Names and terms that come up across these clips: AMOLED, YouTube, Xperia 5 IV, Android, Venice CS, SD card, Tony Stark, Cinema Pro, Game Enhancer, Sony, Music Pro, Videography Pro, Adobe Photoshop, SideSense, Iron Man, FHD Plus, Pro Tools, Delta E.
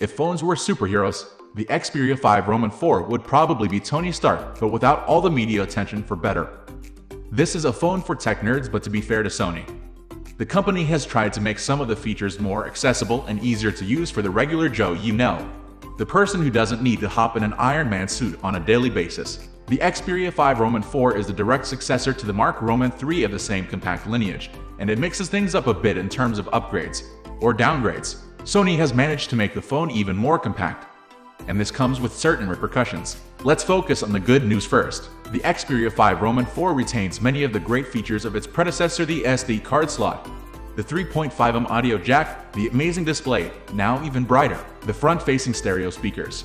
If phones were superheroes, the Xperia 5 Roman 4 would probably be Tony Stark, but without all the media attention for better. This is a phone for tech nerds, but to be fair to Sony, the company has tried to make some of the features more accessible and easier to use for the regular Joe, you know, the person who doesn't need to hop in an Iron Man suit on a daily basis. The Xperia 5 Roman 4 is the direct successor to the Mark Roman 3 of the same compact lineage, and it mixes things up a bit in terms of upgrades or downgrades. Sony has managed to make the phone even more compact, and this comes with certain repercussions. Let's focus on the good news first. The Xperia 5 Roman 4 retains many of the great features of its predecessor: the SD card slot, the 3.5mm audio jack, the amazing display, now even brighter, the front-facing stereo speakers,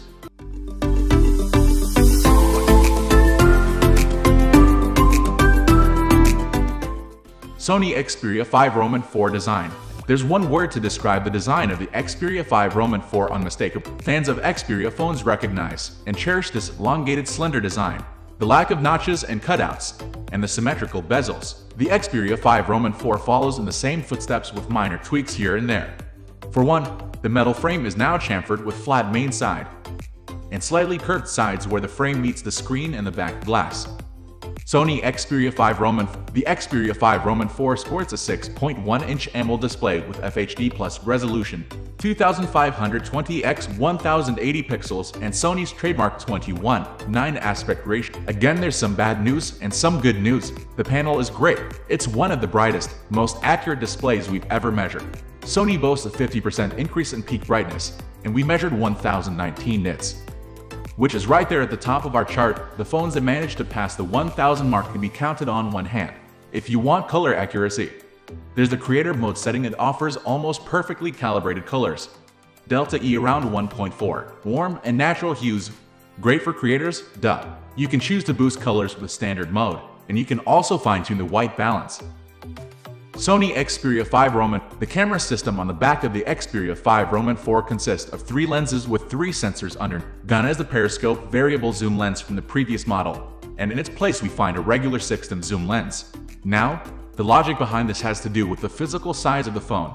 Sony Xperia 5 Roman 4 design. There's one word to describe the design of the Xperia 5 Roman 4 unmistakable. Fans of Xperia phones recognize and cherish this elongated, slender design, the lack of notches and cutouts, and the symmetrical bezels. The Xperia 5 Roman 4 follows in the same footsteps with minor tweaks here and there. For one, the metal frame is now chamfered with flat main side and slightly curved sides where the frame meets the screen and the back glass. Sony Xperia 5 Roman. The Xperia 5 Roman 4 sports a 6.1-inch AMOLED display with FHD Plus resolution, 2520x1080 pixels, and Sony's trademark 21:9 aspect ratio. Again, there's some bad news and some good news. The panel is great. It's one of the brightest, most accurate displays we've ever measured. Sony boasts a 50% increase in peak brightness, and we measured 1019 nits, which is right there at the top of our chart. The phones that manage to pass the 1000 mark can be counted on one hand. If you want color accuracy, there's the creator mode setting that offers almost perfectly calibrated colors. Delta E around 1.4, warm and natural hues, great for creators, duh. You can choose to boost colors with standard mode, and you can also fine-tune the white balance. Sony Xperia 5 Roman. The camera system on the back of the Xperia 5 Roman 4 consists of 3 lenses with 3 sensors under. Gone is the periscope variable zoom lens from the previous model, and in its place we find a regular 6th zoom lens. Now, the logic behind this has to do with the physical size of the phone,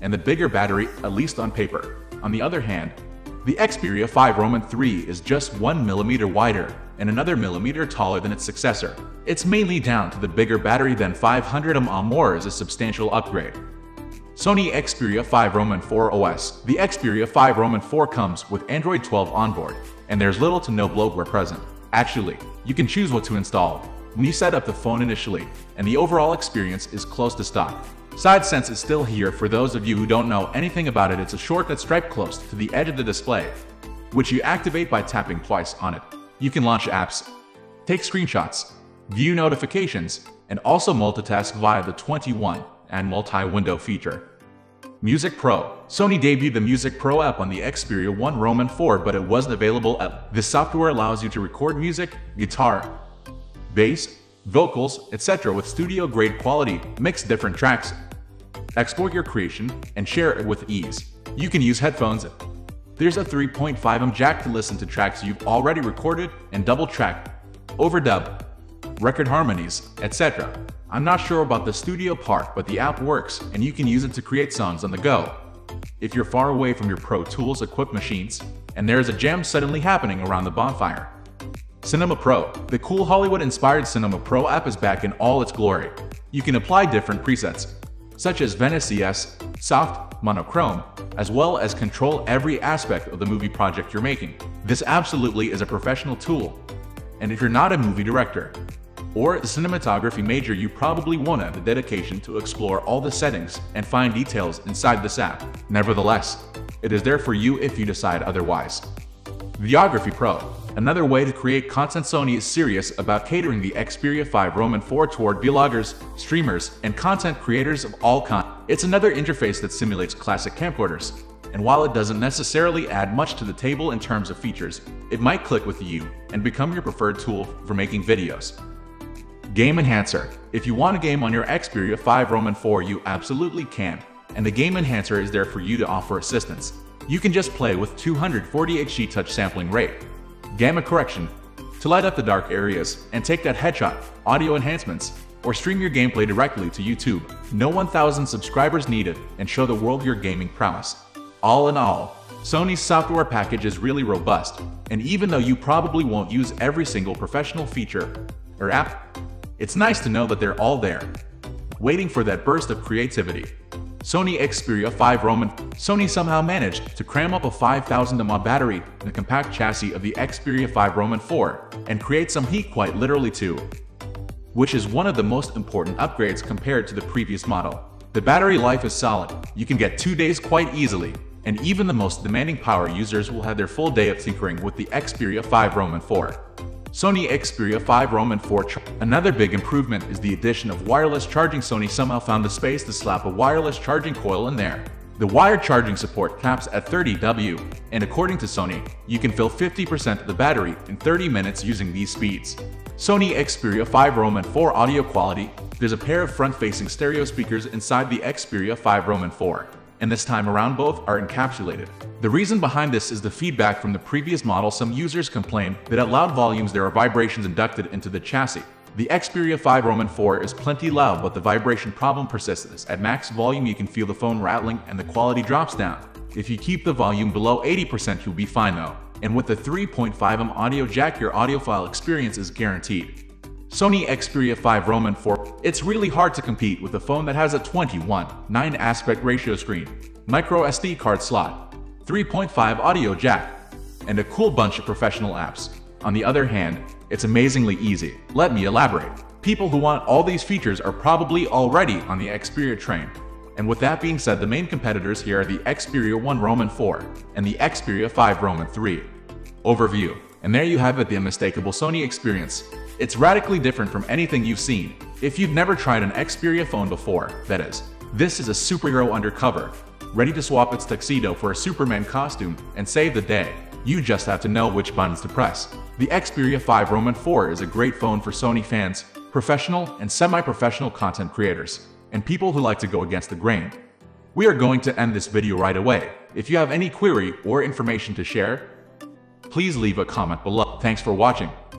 and the bigger battery, at least on paper. On the other hand, the Xperia 5 Roman 3 is just 1mm wider and another millimeter taller than its successor. It's mainly down to the bigger battery than 500mAh, more is a substantial upgrade. Sony Xperia 5 Roman 4 OS. The Xperia 5 Roman 4 comes with Android 12 onboard, and there's little to no bloatware present. Actually, you can choose what to install when you set up the phone initially, and the overall experience is close to stock. SideSense is still here for those of you who don't know anything about it. It's a shortcut striped close to the edge of the display, which you activate by tapping twice on it. You can launch apps, take screenshots, view notifications, and also multitask via the 21 and multi-window feature. Music Pro. Sony debuted the Music Pro app on the Xperia 1 Roman 4, but it wasn't available at. This software allows you to record music, guitar, bass, vocals, etc. with studio-grade quality, mix different tracks, export your creation, and share it with ease. You can use headphones. There's a 3.5mm jack to listen to tracks you've already recorded and double-track, overdub, record harmonies, etc. I'm not sure about the studio part, but the app works, and you can use it to create songs on the go. If you're far away from your Pro Tools equipped machines, and there's a jam suddenly happening around the bonfire. Cinema Pro. The cool Hollywood-inspired Cinema Pro app is back in all its glory. You can apply different presets, such as Venice CS, soft, monochrome, as well as control every aspect of the movie project you're making. This absolutely is a professional tool, and if you're not a movie director or a cinematography major, you probably won't have the dedication to explore all the settings and find details inside this app. Nevertheless, it is there for you if you decide otherwise. Videography Pro. Another way to create content. Sony is serious about catering the Xperia 5 Roman 4 toward vloggers, streamers, and content creators of all kinds. It's another interface that simulates classic camcorders, and while it doesn't necessarily add much to the table in terms of features, it might click with you and become your preferred tool for making videos. Game Enhancer. If you want a game on your Xperia 5 Roman 4, you absolutely can, and the Game Enhancer is there for you to offer assistance. You can just play with 240Hz touch sampling rate, gamma correction to light up the dark areas and take that headshot, audio enhancements, or stream your gameplay directly to YouTube. No 1000 subscribers needed, and show the world your gaming prowess. All in all, Sony's software package is really robust, and even though you probably won't use every single professional feature or app, it's nice to know that they're all there, waiting for that burst of creativity. Sony Xperia 5 IV. Sony somehow managed to cram up a 5,000 mAh battery in the compact chassis of the Xperia 5 IV and create some heat quite literally too, which is one of the most important upgrades compared to the previous model. The battery life is solid, you can get 2 days quite easily, and even the most demanding power users will have their full day of tinkering with the Xperia 5 IV. Sony Xperia 5 IV. Another big improvement is the addition of wireless charging. Sony somehow found the space to slap a wireless charging coil in there. The wired charging support caps at 30 watts, and according to Sony, you can fill 50% of the battery in 30 minutes using these speeds. Sony Xperia 5 IV. Audio quality. There's a pair of front-facing stereo speakers inside the Xperia 5 IV, and this time around both are encapsulated. The reason behind this is the feedback from the previous model. Some users complain that at loud volumes there are vibrations inducted into the chassis. The Xperia 5 IV is plenty loud, but the vibration problem persists. At max volume you can feel the phone rattling and the quality drops down. If you keep the volume below 80% you'll be fine though, and with the 3.5mm audio jack your audiophile experience is guaranteed. Sony Xperia 5 IV. It's really hard to compete with a phone that has a 21:9 aspect ratio screen, micro SD card slot, 3.5 audio jack, and a cool bunch of professional apps. On the other hand, it's amazingly easy. Let me elaborate. People who want all these features are probably already on the Xperia train. And with that being said, the main competitors here are the Xperia 1 IV and the Xperia 5 III. Overview. And there you have it, the unmistakable Sony experience. It's radically different from anything you've seen. If you've never tried an Xperia phone before, that is. This is a superhero undercover, ready to swap its tuxedo for a Superman costume and save the day. You just have to know which buttons to press. The Xperia 5 IV is a great phone for Sony fans, professional and semi-professional content creators, and people who like to go against the grain. We are going to end this video right away. If you have any query or information to share, please leave a comment below. Thanks for watching.